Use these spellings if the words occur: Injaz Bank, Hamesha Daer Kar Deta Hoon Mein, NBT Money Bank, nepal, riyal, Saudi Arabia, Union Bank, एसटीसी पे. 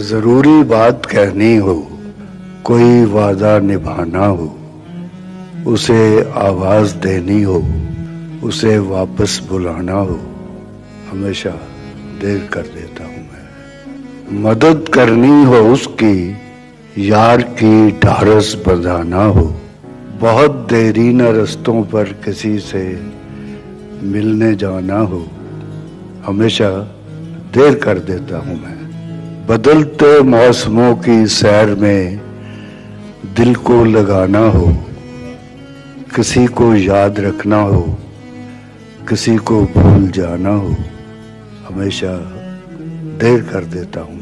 ज़रूरी बात कहनी हो, कोई वादा निभाना हो, उसे आवाज़ देनी हो, उसे वापस बुलाना हो, हमेशा देर कर देता हूँ मैं। मदद करनी हो उसकी, यार की ढारस बंधाना हो, बहुत देरी न रस्तों पर किसी से मिलने जाना हो, हमेशा देर कर देता हूँ मैं। बदलते मौसमों की सैर में दिल को लगाना हो, किसी को याद रखना हो, किसी को भूल जाना हो, हमेशा देर कर देता हूँ।